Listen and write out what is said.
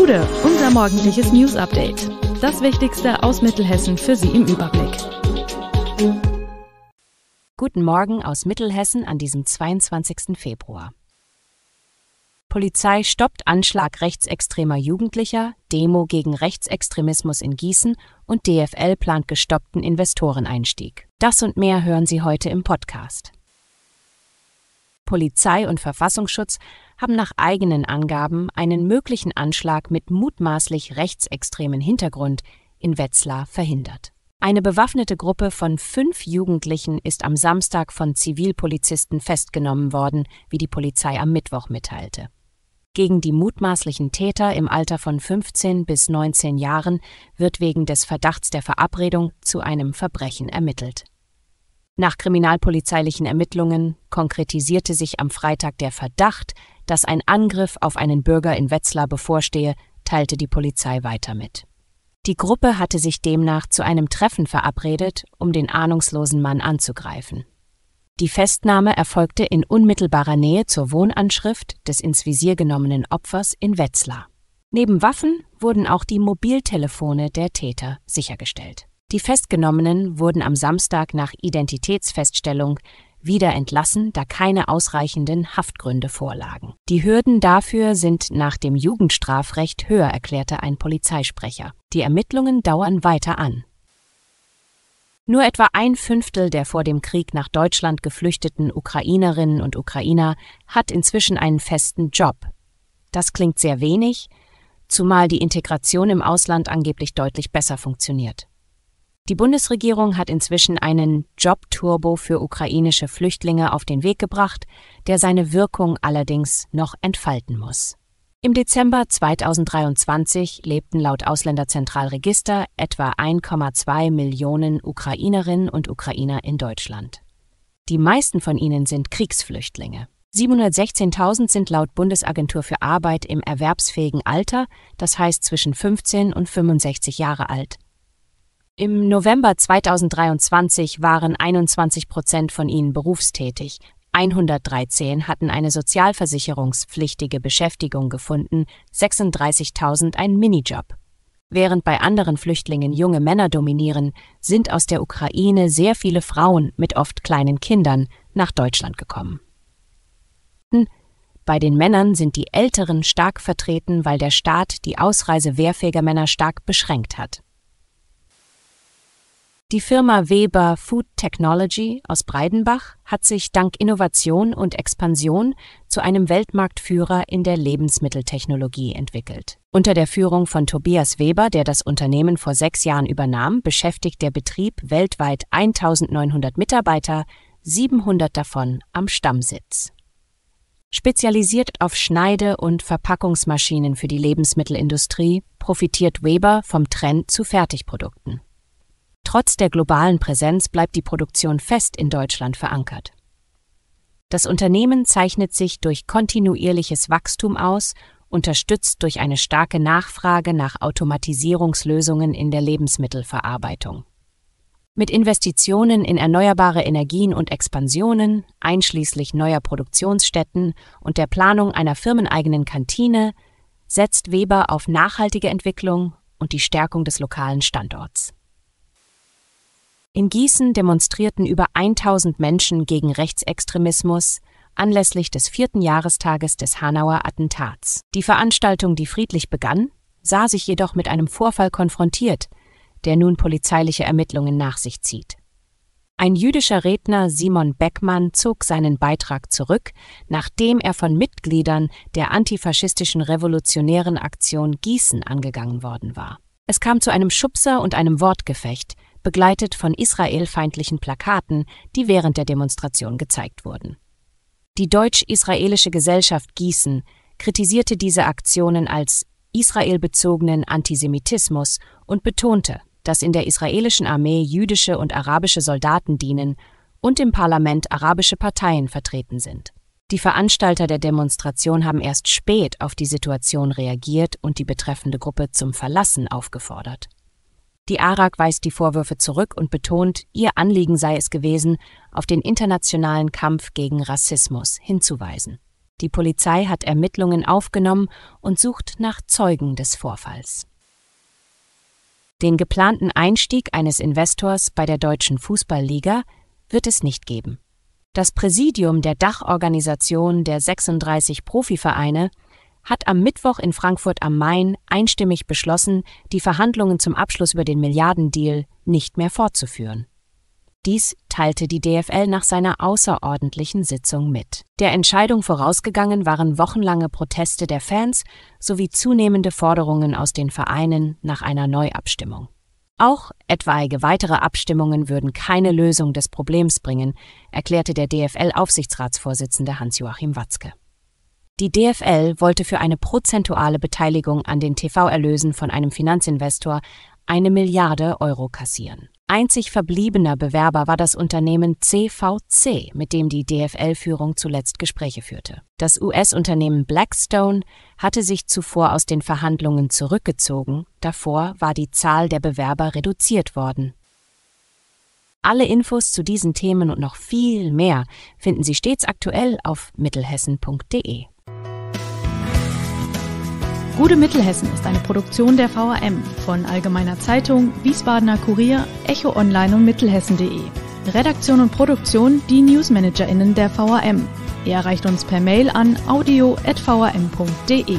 Bude, unser morgendliches News-Update. Das Wichtigste aus Mittelhessen für Sie im Überblick. Guten Morgen aus Mittelhessen an diesem 22. Februar. Polizei stoppt Anschlag rechtsextremer Jugendlicher, Demo gegen Rechtsextremismus in Gießen und DFL plant gestoppten Investoreneinstieg. Das und mehr hören Sie heute im Podcast. Polizei und Verfassungsschutz haben nach eigenen Angaben einen möglichen Anschlag mit mutmaßlich rechtsextremem Hintergrund in Wetzlar verhindert. Eine bewaffnete Gruppe von 5 Jugendlichen ist am Samstag von Zivilpolizisten festgenommen worden, wie die Polizei am Mittwoch mitteilte. Gegen die mutmaßlichen Täter im Alter von 15 bis 19 Jahren wird wegen des Verdachts der Verabredung zu einem Verbrechen ermittelt. Nach kriminalpolizeilichen Ermittlungen konkretisierte sich am Freitag der Verdacht, dass ein Angriff auf einen Bürger in Wetzlar bevorstehe, teilte die Polizei weiter mit. Die Gruppe hatte sich demnach zu einem Treffen verabredet, um den ahnungslosen Mann anzugreifen. Die Festnahme erfolgte in unmittelbarer Nähe zur Wohnanschrift des ins Visier genommenen Opfers in Wetzlar. Neben Waffen wurden auch die Mobiltelefone der Täter sichergestellt. Die Festgenommenen wurden am Samstag nach Identitätsfeststellung wieder entlassen, da keine ausreichenden Haftgründe vorlagen. Die Hürden dafür sind nach dem Jugendstrafrecht höher, erklärte ein Polizeisprecher. Die Ermittlungen dauern weiter an. Nur etwa 1/5 der vor dem Krieg nach Deutschland geflüchteten Ukrainerinnen und Ukrainer hat inzwischen einen festen Job. Das klingt sehr wenig, zumal die Integration im Ausland angeblich deutlich besser funktioniert. Die Bundesregierung hat inzwischen einen Job-Turbo für ukrainische Flüchtlinge auf den Weg gebracht, der seine Wirkung allerdings noch entfalten muss. Im Dezember 2023 lebten laut Ausländerzentralregister etwa 1,2 Millionen Ukrainerinnen und Ukrainer in Deutschland. Die meisten von ihnen sind Kriegsflüchtlinge. 716.000 sind laut Bundesagentur für Arbeit im erwerbsfähigen Alter, das heißt zwischen 15 und 65 Jahre alt. Im November 2023 waren 21% von ihnen berufstätig, 113 hatten eine sozialversicherungspflichtige Beschäftigung gefunden, 36.000 einen Minijob. Während bei anderen Flüchtlingen junge Männer dominieren, sind aus der Ukraine sehr viele Frauen mit oft kleinen Kindern nach Deutschland gekommen. Bei den Männern sind die Älteren stark vertreten, weil der Staat die Ausreise wehrfähiger Männer stark beschränkt hat. Die Firma Weber Food Technology aus Breidenbach hat sich dank Innovation und Expansion zu einem Weltmarktführer in der Lebensmitteltechnologie entwickelt. Unter der Führung von Tobias Weber, der das Unternehmen vor 6 Jahren übernahm, beschäftigt der Betrieb weltweit 1900 Mitarbeiter, 700 davon am Stammsitz. Spezialisiert auf Schneide- und Verpackungsmaschinen für die Lebensmittelindustrie, profitiert Weber vom Trend zu Fertigprodukten. Trotz der globalen Präsenz bleibt die Produktion fest in Deutschland verankert. Das Unternehmen zeichnet sich durch kontinuierliches Wachstum aus, unterstützt durch eine starke Nachfrage nach Automatisierungslösungen in der Lebensmittelverarbeitung. Mit Investitionen in erneuerbare Energien und Expansionen, einschließlich neuer Produktionsstätten und der Planung einer firmeneigenen Kantine, setzt Weber auf nachhaltige Entwicklung und die Stärkung des lokalen Standorts. In Gießen demonstrierten über 1000 Menschen gegen Rechtsextremismus anlässlich des 4. Jahrestages des Hanauer Attentats. Die Veranstaltung, die friedlich begann, sah sich jedoch mit einem Vorfall konfrontiert, der nun polizeiliche Ermittlungen nach sich zieht. Ein jüdischer Redner, Simon Beckmann, zog seinen Beitrag zurück, nachdem er von Mitgliedern der antifaschistischen revolutionären Aktion Gießen angegangen worden war. Es kam zu einem Schubser und einem Wortgefecht, begleitet von israelfeindlichen Plakaten, die während der Demonstration gezeigt wurden. Die deutsch-israelische Gesellschaft Gießen kritisierte diese Aktionen als israelbezogenen Antisemitismus und betonte, dass in der israelischen Armee jüdische und arabische Soldaten dienen und im Parlament arabische Parteien vertreten sind. Die Veranstalter der Demonstration haben erst spät auf die Situation reagiert und die betreffende Gruppe zum Verlassen aufgefordert. Die ARAG weist die Vorwürfe zurück und betont, ihr Anliegen sei es gewesen, auf den internationalen Kampf gegen Rassismus hinzuweisen. Die Polizei hat Ermittlungen aufgenommen und sucht nach Zeugen des Vorfalls. Den geplanten Einstieg eines Investors bei der Deutschen Fußballliga wird es nicht geben. Das Präsidium der Dachorganisation der 36 Profivereine hat am Mittwoch in Frankfurt am Main einstimmig beschlossen, die Verhandlungen zum Abschluss über den Milliardendeal nicht mehr fortzuführen. Dies teilte die DFL nach seiner außerordentlichen Sitzung mit. Der Entscheidung vorausgegangen waren wochenlange Proteste der Fans sowie zunehmende Forderungen aus den Vereinen nach einer Neuabstimmung. Auch etwaige weitere Abstimmungen würden keine Lösung des Problems bringen, erklärte der DFL-Aufsichtsratsvorsitzende Hans-Joachim Watzke. Die DFL wollte für eine prozentuale Beteiligung an den TV-Erlösen von einem Finanzinvestor 1 Milliarde Euro kassieren. Einzig verbliebener Bewerber war das Unternehmen CVC, mit dem die DFL-Führung zuletzt Gespräche führte. Das US-Unternehmen Blackstone hatte sich zuvor aus den Verhandlungen zurückgezogen, davor war die Zahl der Bewerber reduziert worden. Alle Infos zu diesen Themen und noch viel mehr finden Sie stets aktuell auf Mittelhessen.de. Gute Mittelhessen ist eine Produktion der VRM von Allgemeiner Zeitung, Wiesbadener Kurier, Echo Online und Mittelhessen.de. Redaktion und Produktion die NewsmanagerInnen der VRM. Ihr erreicht uns per Mail an audio@vrm.de.